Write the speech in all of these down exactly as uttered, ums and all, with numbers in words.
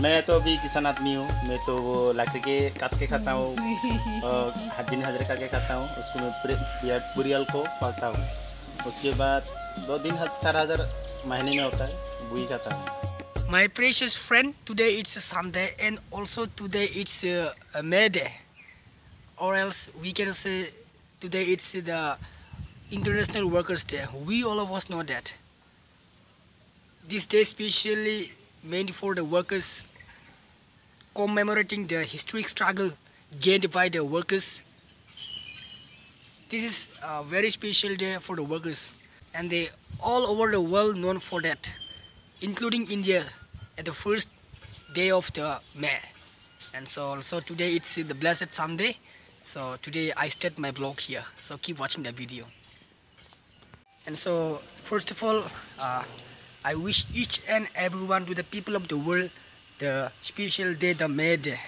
मैं तो अभी किसान आदमी हूँ, मैं तो वो लकड़ी के काट के खाता हूँ, दिन हजरे करके खाता हूँ, उसको मैं पूरे बुरियल को पालता हूँ। उसके बाद दो दिन चार हजार महीने में होता है, वही खाता हूँ। My precious friend, today it's Sunday and also today it's May Day और else we can say today it's the International Workers Day. We all of us know that this day specially meant for the workers, commemorating the historic struggle gained by the workers. This is a very special day for the workers, and they all over the world known for that, including India at the first day of the May. And so, so today it's the blessed Sunday. So today I start my blog here. So keep watching the video. And so first of all, uh, I wish each and everyone to the people of the world the special day, the May Day.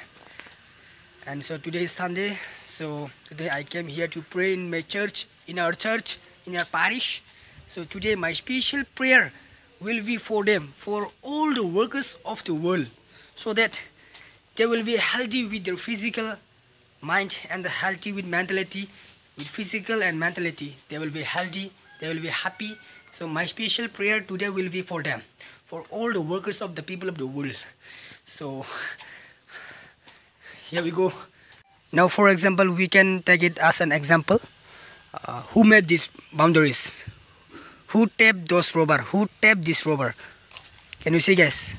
And so today is Sunday, so today I came here to pray in my church, in our church, in our parish. So today my special prayer will be for them, for all the workers of the world, so that they will be healthy with their physical mind and healthy with mentality, with physical and mentality. They will be healthy, they will be happy. So my special prayer today will be for them, for all the workers of the people of the world. So here we go. Now for example, we can take it as an example. Uh, who made these boundaries? Who taped those rubber? Who taped this rubber? Can you see, guys?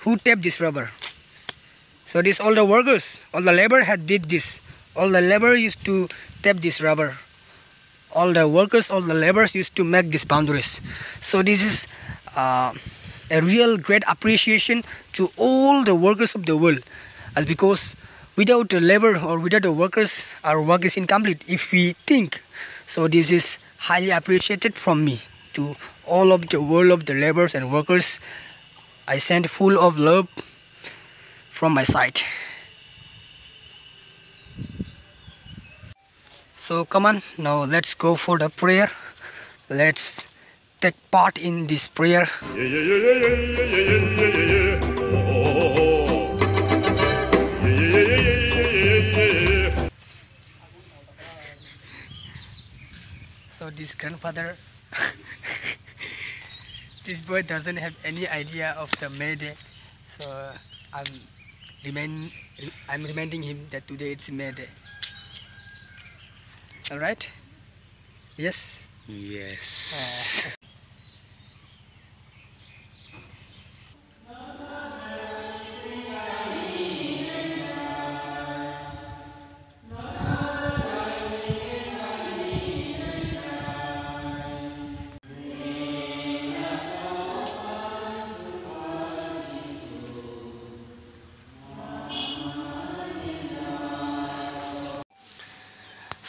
Who taped this rubber? So this all the workers, all the labor had did this. All the labor used to tape this rubber. All the workers, all the laborers used to make these boundaries. So this is uh, a real great appreciation to all the workers of the world, as because without the labor or without the workers, our work is incomplete, if we think. So this is highly appreciated from me to all of the world of the laborers and workers. I send full of love from my side. So come on, now let's go for the prayer. Let's take part in this prayer. So this grandfather, this boy doesn't have any idea of the May Day. So I'm remind, I'm reminding him that today it's May Day. All right. Yes. Yes. Uh,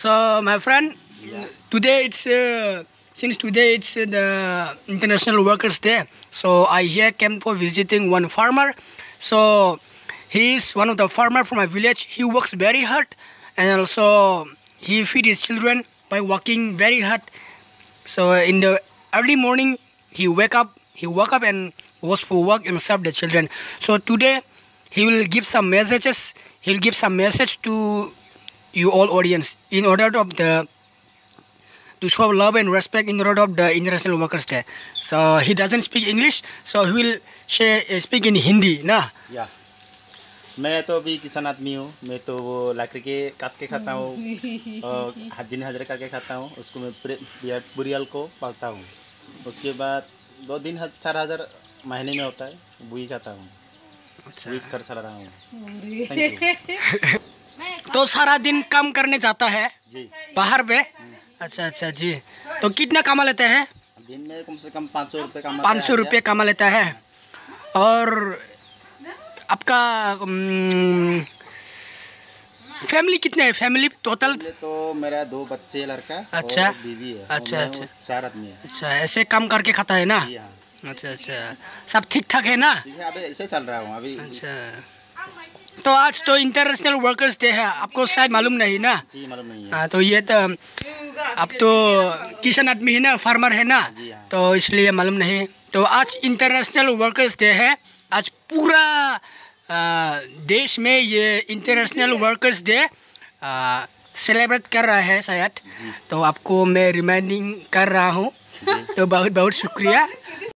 So my friend, yeah. Today it's uh, since today it's uh, the International Workers Day. So I here came for visiting one farmer. So he is one of the farmer from my village. He works very hard, and also he feed his children by working very hard. So in the early morning he wake up, he woke up and goes for work and serve the children. So today he will give some messages. He will give some message to you all audience in order of the to show love and respect in order of the International Workers Day. So he doesn't speak English, so he will share, uh, speak in Hindi, na? Yeah. मैं तो भी किसान आदमी हूँ, मैं तो वो लकड़ी के काट के खाता हूँ, दिन हजरे करके खाता हूँ, उसको मैं पूरे बुरियल को पालता हूँ। उसके बाद दो दिन हज़ चार हज़ार महीने में होता है, वही खाता हूँ, वही कर चला रहा हूँ। तो सारा दिन काम करने जाता है जी। बाहर पे? अच्छा अच्छा जी। तो कितना कमा लेते हैं दिन में? कम से कम पाँच सौ रुपये कमा पाँच सौ रुपये कमा लेता है। और आपका फैमिली कितने है? फैमिली टोटल तो मेरा दो बच्चे, लड़का, अच्छा, और बीवी है। अच्छा अच्छा, चार आदमी है। अच्छा, ऐसे काम करके खाता है ना? अच्छा अच्छा, सब ठीक ठाक है ना? अभी ऐसे चल रहा हूँ अभी। अच्छा, तो आज तो इंटरनेशनल वर्कर्स डे है, आपको शायद मालूम नहीं ना? जी, मालूम नहीं है। तो ये तो आप तो किसान आदमी है ना, फार्मर है ना, तो इसलिए मालूम नहीं। तो आज इंटरनेशनल वर्कर्स डे है। आज पूरा आ, देश में ये इंटरनेशनल वर्कर्स डे सेलिब्रेट कर रहा है शायद, तो आपको मैं रिमाइंडिंग कर रहा हूँ। तो बहुत बहुत शुक्रिया।